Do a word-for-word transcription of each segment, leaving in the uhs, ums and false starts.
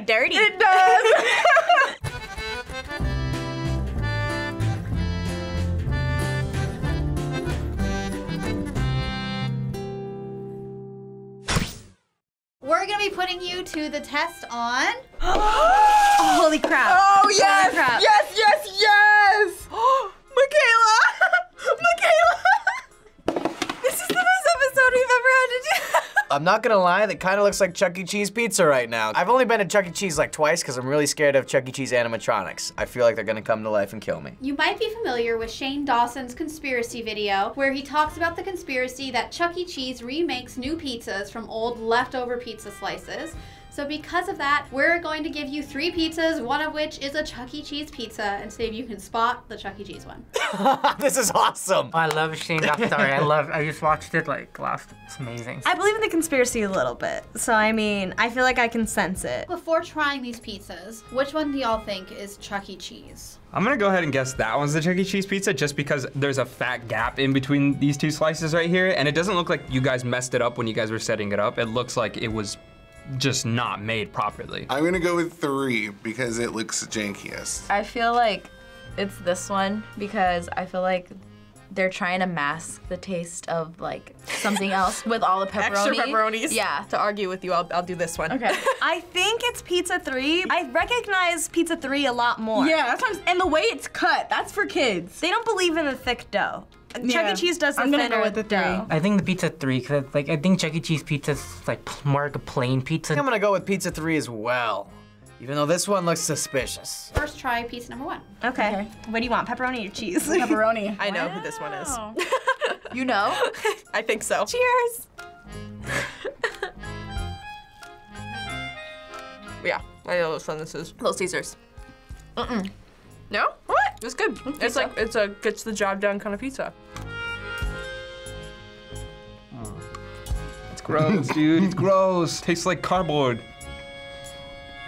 like dirty. It does. We're gonna be putting you to the test on. Oh, holy crap! Oh yes! Holy crap. Yes! Yes! Yes! Oh, Michaela! Michaela! This is the best episode we've ever had to do. I'm not gonna lie, that kind of looks like Chuck E. Cheese pizza right now. I've only been to Chuck E. Cheese like twice because I'm really scared of Chuck E. Cheese animatronics. I feel like they're gonna come to life and kill me. You might be familiar with Shane Dawson's conspiracy video where he talks about the conspiracy that Chuck E. Cheese remakes new pizzas from old leftover pizza slices. So because of that, we're going to give you three pizzas, one of which is a Chuck E. Cheese pizza, and see if you can spot the Chuck E. Cheese one. This is awesome. I love Shane Dawson. Sorry, I love, I just watched it like last, it's amazing. I believe in the conspiracy a little bit. So I mean, I feel like I can sense it. Before trying these pizzas, which one do y'all think is Chuck E. Cheese? I'm gonna go ahead and guess that one's the Chuck E. Cheese pizza just because there's a fat gap in between these two slices right here. And it doesn't look like you guys messed it up when you guys were setting it up. It looks like it was just not made properly. I'm gonna go with three because it looks jankiest. I feel like it's this one because I feel like they're trying to mask the taste of like something else with all the pepperoni. Extra pepperonis. Yeah. To argue with you, I'll, I'll do this one. Okay. I think it's pizza three. I recognize pizza three a lot more. Yeah, that's what I'm, and the way it's cut, that's for kids. They don't believe in the thick dough. Chuck yeah. E. Cheese does the I'm gonna go with the three. Dough. I think the pizza three, cause like I think Chuck E. Cheese pizza is like more like a plain pizza. I think I'm gonna go with pizza three as well, even though this one looks suspicious. First try pizza number one. Okay. Okay. What do you want, pepperoni or cheese? Pepperoni. I know wow. who this one is. You know? I think so. Cheers. Yeah, I know which one this is. Little Caesars. Mm-mm. No? What? It's good. Pizza. It's like, it's a gets the job done kind of pizza. Oh. It's gross, dude. It's gross. Tastes like cardboard.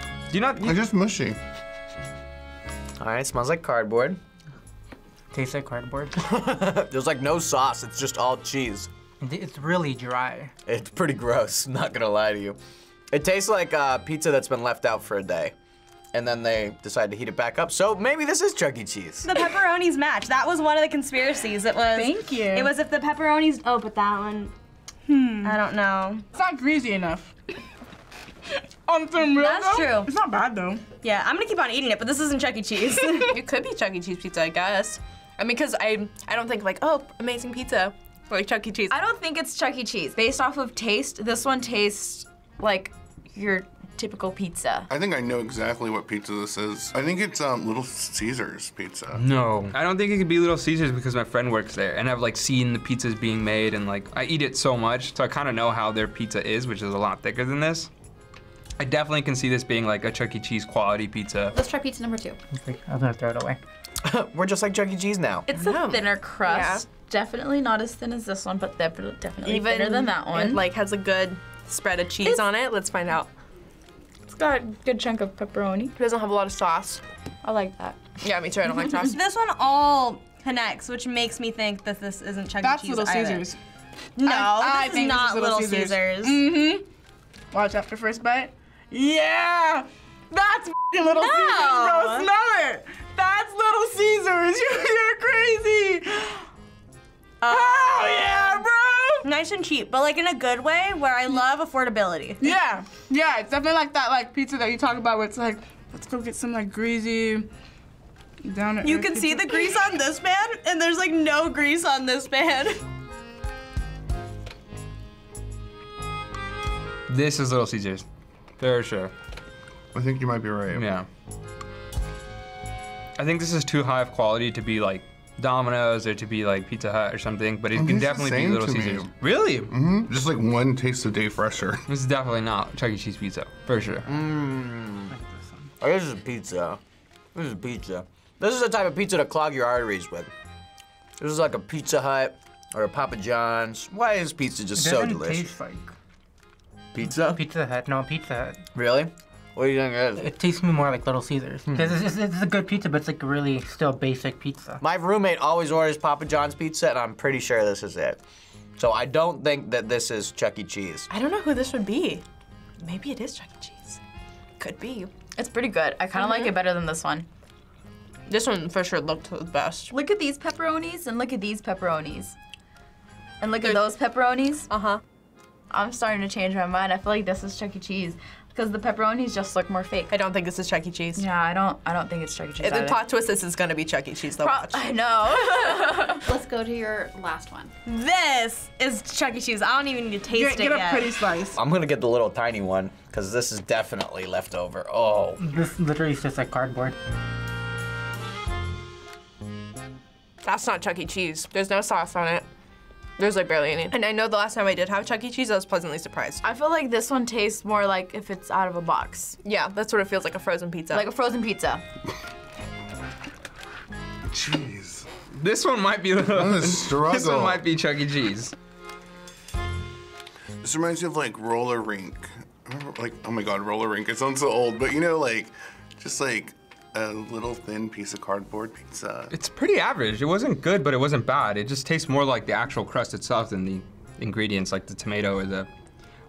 Do you not? You... It's just mushy. All right, smells like cardboard. Tastes like cardboard. There's like no sauce. It's just all cheese. It's really dry. It's pretty gross. Not gonna lie to you. It tastes like uh, pizza that's been left out for a day. And then they decide to heat it back up. So maybe this is Chuck E. Cheese. The pepperonis match. That was one of the conspiracies. It was. Thank you. It was if the pepperonis. Oh, but that one. Hmm. I don't know. It's not greasy enough. On some real. That's though, true. It's not bad though. Yeah, I'm gonna keep on eating it, but this isn't Chuck E. Cheese. It could be Chuck E. Cheese pizza, I guess. I mean, cause I I don't think like oh amazing pizza like Chuck E. Cheese. I don't think it's Chuck E. Cheese. Based off of taste, this one tastes like your typical pizza. I think I know exactly what pizza this is. I think it's um, Little Caesars pizza. No, I don't think it could be Little Caesars because my friend works there and I've like seen the pizzas being made and like I eat it so much. So I kind of know how their pizza is, which is a lot thicker than this. I definitely can see this being like a Chuck E. Cheese quality pizza. Let's try pizza number two. I'm gonna throw it away. We're just like Chuck E. Cheese now. It's a thinner crust. Yeah. Definitely not as thin as this one, but definitely even thinner than that one. It like has a good spread of cheese it's on it. Let's find out. It's got a good chunk of pepperoni. It doesn't have a lot of sauce. I like that. Yeah, me too, I don't like sauce. This one all connects, which makes me think that this isn't Chuck E. Cheese either. That's Little Caesars. No, I, I this is not Little Caesars. Caesars. Mm-hmm. Watch after first bite. Yeah! That's f***ing Little no. Caesars, bro, smell it! That's Little Caesars, you're crazy! Uh, oh yeah, bro! Nice and cheap, but like in a good way where I love affordability. Yeah, yeah, it's definitely like that like pizza that you talk about where it's like, let's go get some like greasy, down at You can pizza. See the grease on this man, and there's like no grease on this man. This is Little Caesars. For sure. I think you might be right. Yeah. I think this is too high of quality to be like Domino's or to be like Pizza Hut or something, but it oh, can definitely be Little Caesars. Me. Really? Mm-hmm. Just like one taste a day fresher. This is definitely not Chuck E. Cheese pizza, for sure. Mmm. Oh, this is a pizza. This is a pizza. This is the type of pizza to clog your arteries with. This is like a Pizza Hut or a Papa John's. Why is pizza just it so delicious? Taste like Pizza? Pizza Hut, no, Pizza Hut. Really? What do you think it is? It tastes me more like Little Caesars. Because mm. it's, it's, it's a good pizza, but it's like really still basic pizza. My roommate always orders Papa John's pizza, and I'm pretty sure this is it. So I don't think that this is Chuck E. Cheese. I don't know who this would be. Maybe it is Chuck E. Cheese. Could be. It's pretty good. I kind of mm-hmm. like it better than this one. This one for sure looked the best. Look at these pepperonis and look at these pepperonis. And look They're... at those pepperonis. Uh-huh. I'm starting to change my mind. I feel like this is Chuck E. Cheese because the pepperonis just look more fake. I don't think this is Chuck E. Cheese. Yeah, I don't I don't think it's Chuck E. Cheese. If the plot twist is it's gonna be Chuck E. Cheese, though. Pro watch. I know. Let's go to your last one. This is Chuck E. Cheese. I don't even need to taste get, it get yet. Get a pretty slice. I'm gonna get the little tiny one because this is definitely leftover. Oh. This literally is just like cardboard. That's not Chuck E. Cheese. There's no sauce on it. There's like barely any. And I know the last time I did have Chuck E. Cheese, I was pleasantly surprised. I feel like this one tastes more like if it's out of a box. Yeah, that's what it feels like, a frozen pizza. Like a frozen pizza. Cheese. This one might be a little, I'm a struggle. This one might be Chuck E. Cheese. This reminds me of like roller rink. I remember, like, oh my God, roller rink. It sounds so old, but you know, like, just like, a little thin piece of cardboard pizza. It's pretty average. It wasn't good, but it wasn't bad. It just tastes more like the actual crust itself than the ingredients, like the tomato or the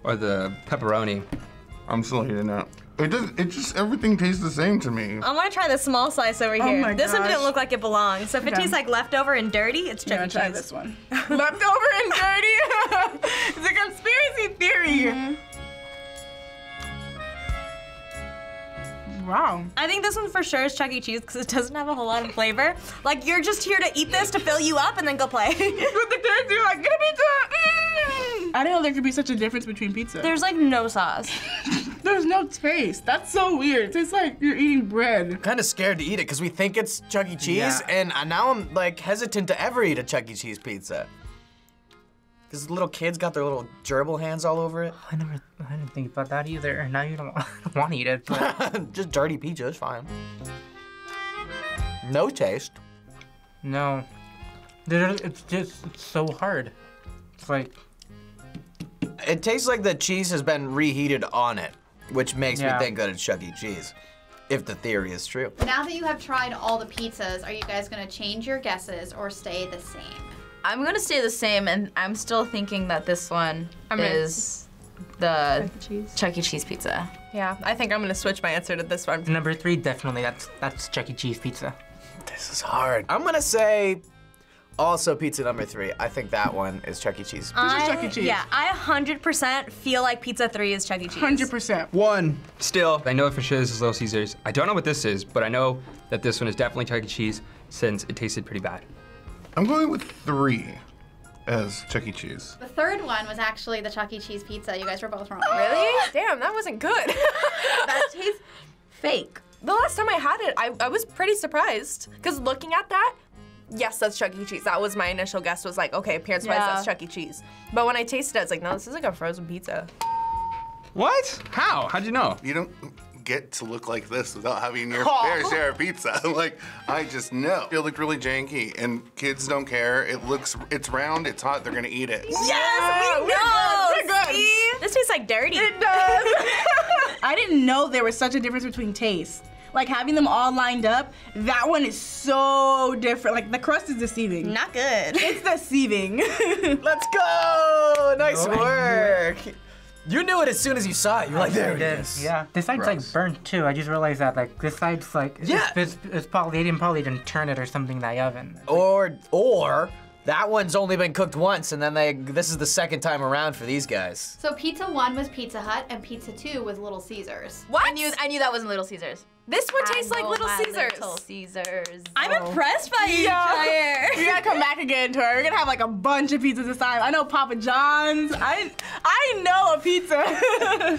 or the pepperoni. I'm still eating it. It does. It just everything tastes the same to me. I'm gonna try the small slice over here. Oh my this gosh. One didn't look like it belongs. So if okay. it tastes like leftover and dirty, it's Chuck E. Cheese. Try this one. Leftover and dirty. It's a conspiracy theory. Mm-hmm. Wow. I think this one for sure is Chuck E. Cheese because it doesn't have a whole lot of flavor. Like, you're just here to eat this to fill you up and then go play. With the kids, you're like, get a pizza! Mm! I didn't know there could be such a difference between pizza. There's like no sauce. There's no taste. That's so weird. It's like you're eating bread. I'm kind of scared to eat it because we think it's Chuck E. Cheese, yeah. and now I'm like hesitant to ever eat a Chuck E. Cheese pizza. Because little kids got their little gerbil hands all over it. I never, I didn't think about that either. And now you don't, don't want to eat it. But... Just dirty pizza is fine. No taste. No. It's just it's so hard. It's like... It tastes like the cheese has been reheated on it, which makes yeah. me think that it's Chuck E. Cheese, if the theory is true. Now that you have tried all the pizzas, are you guys going to change your guesses or stay the same? I'm gonna stay the same, and I'm still thinking that this one I'm is the Chuck E. Cheese. Chuck E. Cheese pizza. Yeah, I think I'm gonna switch my answer to this one. Number three, definitely, that's that's Chuck E. Cheese pizza. This is hard. I'm gonna say also pizza number three. I think that one is Chuck E. Cheese. I, this is Chuck E. Cheese. Yeah, I one hundred percent feel like pizza three is Chuck E. Cheese. one hundred percent. One, still. I know for sure this is Little Caesars. I don't know what this is, but I know that this one is definitely Chuck E. Cheese since it tasted pretty bad. I'm going with three as Chuck E. Cheese. The third one was actually the Chuck E. Cheese pizza. You guys were both wrong. Really? Damn, that wasn't good. That tastes fake. The last time I had it, I, I was pretty surprised. Because looking at that, yes, that's Chuck E. Cheese. That was my initial guess, was like, okay, appearance-wise, yeah. that's Chuck E. Cheese. But when I tasted it, I was like, no, this is like a frozen pizza. What? How? How'd you know? You don't... get to look like this without having your oh. fair share of pizza. Like, I just know. It looked really janky, and kids don't care. It looks, it's round, it's hot, they're gonna eat it. Yes, yeah, we know! We're good. We're See? Good. This tastes like dirty. It does. I didn't know there was such a difference between taste. Like, having them all lined up, that one is so different. Like, the crust is deceiving. Not good. It's deceiving. Let's go! Nice oh, work. You knew it as soon as you saw it. You were like, there it is. Yeah. This side's Gross. like burnt too. I just realized that. Like, this side's like, it's, yeah. it's, it's, it's probably, they didn't probably didn't turn it or something in the oven. Or, or that one's only been cooked once, and then they, this is the second time around for these guys. So pizza one was Pizza Hut, and pizza two was Little Caesars. What? I knew, I knew that wasn't Little Caesars. This one tastes like Little Caesars. Little Caesars. I'm oh. impressed by you, Jair. We gotta come back again to her. We're gonna have like a bunch of pizzas this time. I know Papa John's. I I know a pizza.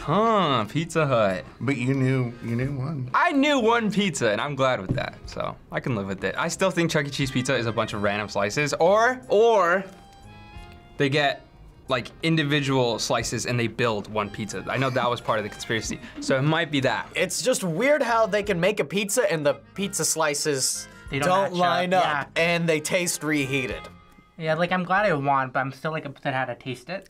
Huh? Pizza Hut. But you knew you knew one. I knew one pizza, and I'm glad with that. So I can live with it. I still think Chuck E. Cheese pizza is a bunch of random slices, or or they get like individual slices and they build one pizza. I know that was part of the conspiracy, so it might be that. It's just weird how they can make a pizza and the pizza slices they don't, don't line up, up yeah. and they taste reheated. Yeah, like I'm glad I won, but I'm still like upset how to taste it.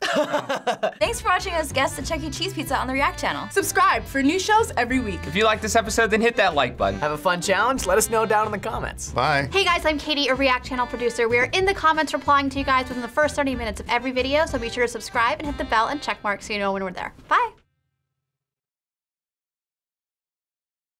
Thanks for watching us guess the Chuck E. Cheese pizza on the React channel. Subscribe for new shows every week. If you like this episode, then hit that like button. Have a fun challenge? Let us know down in the comments. Bye. Hey guys, I'm Katie, a React channel producer. We are in the comments replying to you guys within the first thirty minutes of every video, so be sure to subscribe and hit the bell and check mark so you know when we're there. Bye.